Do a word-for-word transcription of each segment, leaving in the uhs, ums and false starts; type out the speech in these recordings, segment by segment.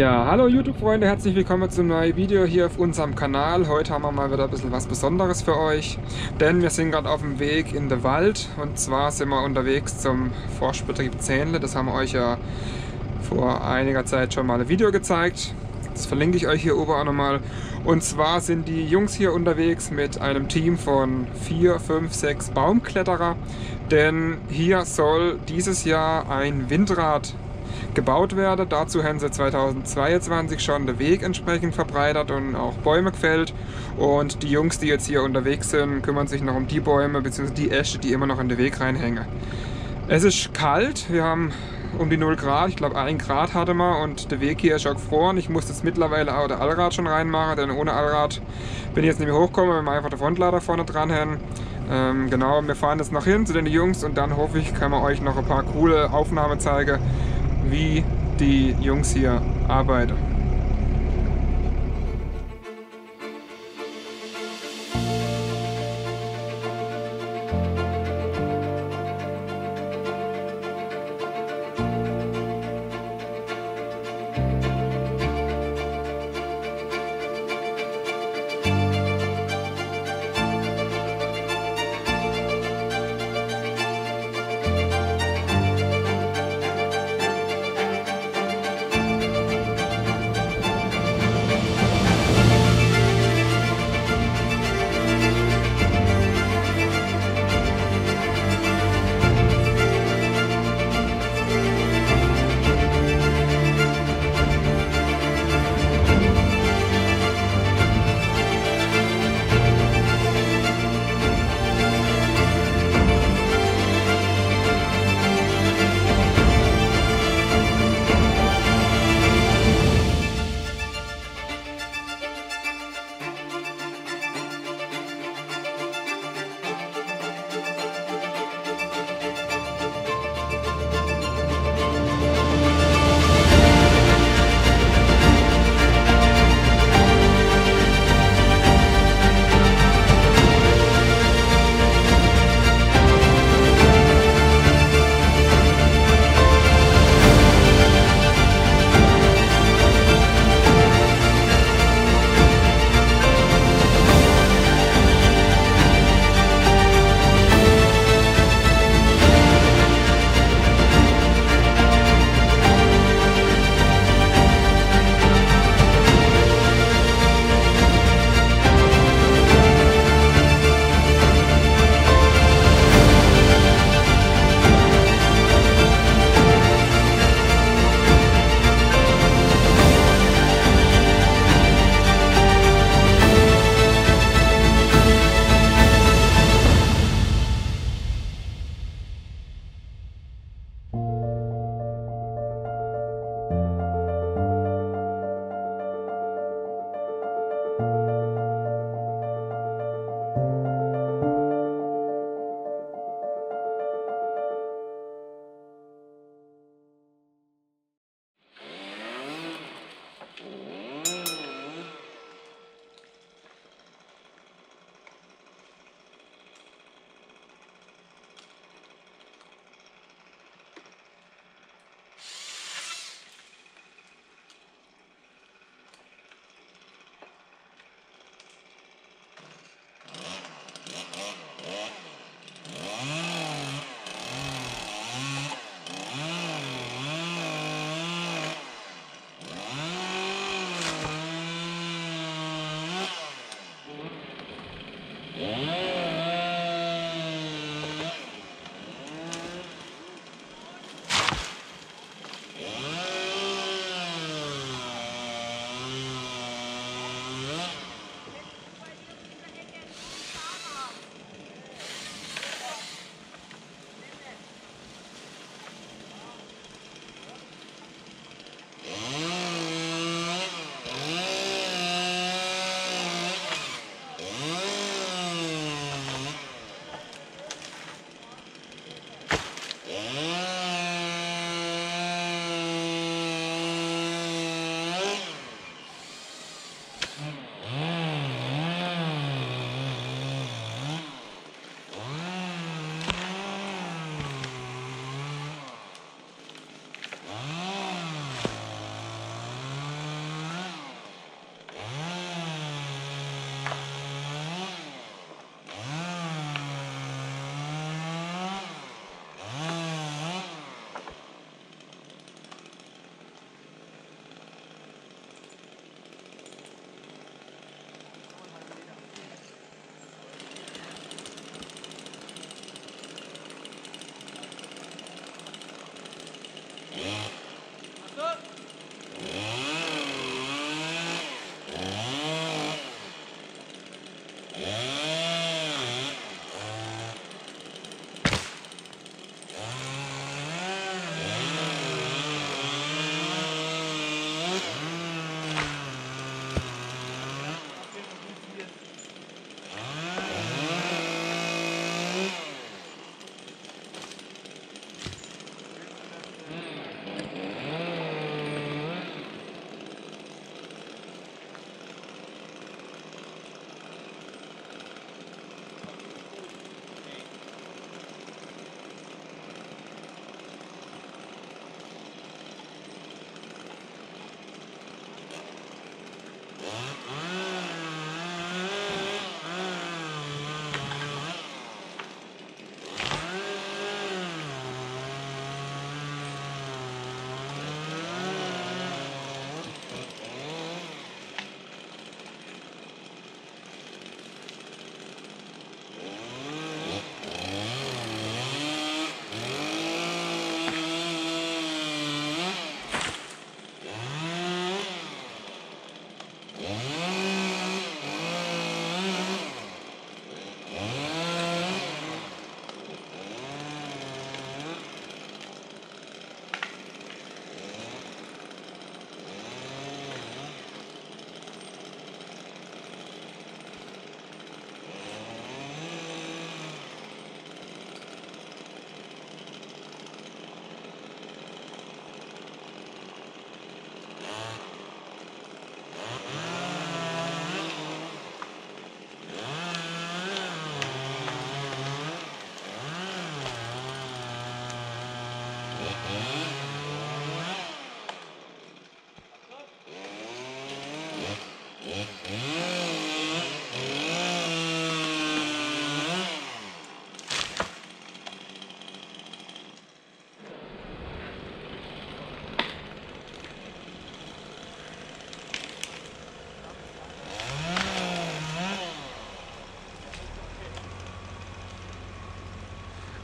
Ja, hallo YouTube-Freunde, herzlich willkommen zum neuen Video hier auf unserem Kanal. Heute haben wir mal wieder ein bisschen was Besonderes für euch, denn wir sind gerade auf dem Weg in den Wald und zwar sind wir unterwegs zum Forstbetrieb Zehnle. Das haben wir euch ja vor einiger Zeit schon mal ein Video gezeigt. Das verlinke ich euch hier oben auch nochmal. Und zwar sind die Jungs hier unterwegs mit einem Team von vier, fünf, sechs Baumkletterer, denn hier soll dieses Jahr ein Windrad gebaut werde. Dazu haben sie zweitausendzweiundzwanzig schon den Weg entsprechend verbreitert und auch Bäume gefällt. Und die Jungs, die jetzt hier unterwegs sind, kümmern sich noch um die Bäume bzw. die Äste, die immer noch in den Weg reinhängen. Es ist kalt, wir haben um die null Grad, ich glaube ein Grad hatte man und der Weg hier ist schon gefroren. Ich muss jetzt mittlerweile auch das Allrad schon reinmachen, denn ohne Allrad bin ich jetzt nicht mehr hochgekommen, wenn wir einfach den Frontlader vorne dran haben. Ähm, genau, wir fahren jetzt noch hin zu den Jungs und dann hoffe ich, können wir euch noch ein paar coole Aufnahmen zeigen, wie die Jungs hier arbeiten.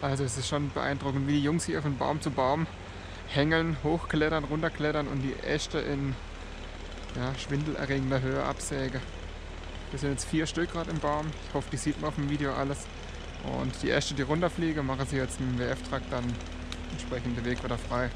Also es ist schon beeindruckend, wie die Jungs hier von Baum zu Baum hängeln, hochklettern, runterklettern und die Äste in ja, schwindelerregender Höhe absägen. Das sind jetzt vier Stück gerade im Baum. Ich hoffe, die sieht man auf dem Video alles. Und die Äste, die runterfliegen, machen sie jetzt mit dem W F-Truck dann entsprechend den Weg wieder frei.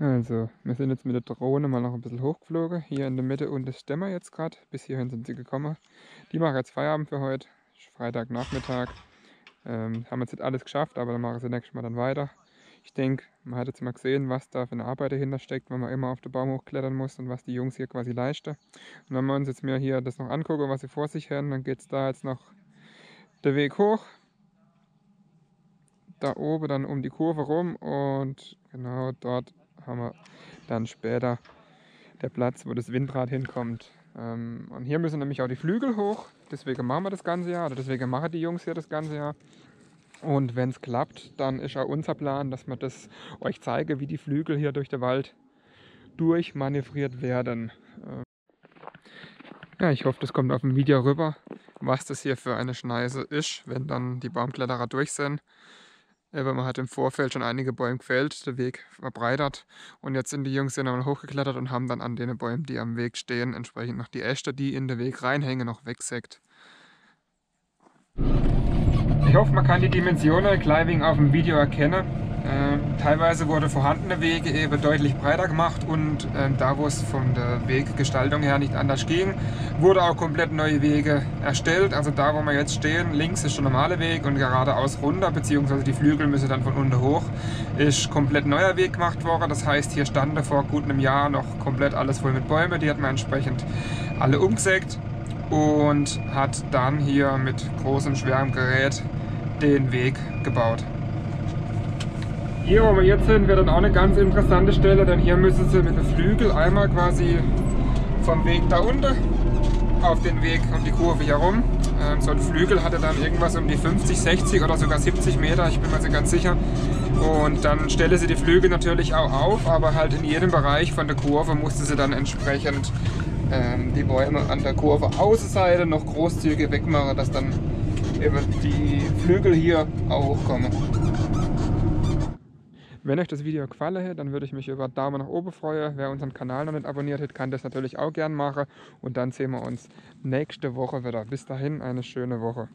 Also, wir sind jetzt mit der Drohne mal noch ein bisschen hochgeflogen, hier in der Mitte und das Stämmer jetzt gerade, bis hierhin sind sie gekommen. Die machen jetzt Feierabend für heute, Freitagnachmittag, ähm, haben jetzt nicht alles geschafft, aber dann machen sie nächstes Mal dann weiter. Ich denke, man hat jetzt mal gesehen, was da für eine Arbeit dahinter steckt, wenn man immer auf den Baum hochklettern muss und was die Jungs hier quasi leisten. Und wenn wir uns jetzt mal hier das noch angucken, was sie vor sich haben, dann geht es da jetzt noch der Weg hoch. Da oben dann um die Kurve rum und genau dort haben wir dann später der Platz, wo das Windrad hinkommt. Und hier müssen nämlich auch die Flügel hoch, deswegen machen wir das ganze Jahr, oder deswegen machen die Jungs hier das ganze Jahr. Und wenn es klappt, dann ist auch unser Plan, dass wir das euch zeigen, wie die Flügel hier durch den Wald durchmanövriert werden. Ja, ich hoffe, das kommt auf dem Video rüber, was das hier für eine Schneise ist, wenn dann die Baumkletterer durch sind. Aber man hat im Vorfeld schon einige Bäume gefällt, der Weg verbreitert und jetzt sind die Jungs hier nochmal hochgeklettert und haben dann an den Bäumen, die am Weg stehen, entsprechend noch die Äste, die in den Weg reinhängen, noch wegsägt. Ich hoffe, man kann die Dimensionen gleich wegen auf dem Video erkennen. Ähm, teilweise wurde vorhandene Wege eben deutlich breiter gemacht und ähm, da, wo es von der Weggestaltung her nicht anders ging, wurde auch komplett neue Wege erstellt. Also da, wo wir jetzt stehen, links ist der normale Weg und geradeaus runter, beziehungsweise die Flügel müssen dann von unten hoch, ist komplett neuer Weg gemacht worden. Das heißt, hier stand vor gut einem Jahr noch komplett alles voll mit Bäumen, die hat man entsprechend alle umgesägt und hat dann hier mit großem, schwerem Gerät den Weg gebaut. Hier, wo wir jetzt sind, wäre dann auch eine ganz interessante Stelle, denn hier müssen Sie mit dem Flügel einmal quasi vom Weg da unten auf den Weg um die Kurve herum. Ähm, so ein Flügel hatte dann irgendwas um die fünfzig, sechzig oder sogar siebzig Meter, ich bin mir nicht ganz sicher. Und dann stelle sie die Flügel natürlich auch auf, aber halt in jedem Bereich von der Kurve musste sie dann entsprechend ähm, die Bäume an der Kurve Außenseite noch großzügig wegmachen, dass dann eben die Flügel hier auch hochkommen. Wenn euch das Video gefallen hat, dann würde ich mich über Daumen nach oben freuen. Wer unseren Kanal noch nicht abonniert hat, kann das natürlich auch gern machen. Und dann sehen wir uns nächste Woche wieder. Bis dahin eine schöne Woche.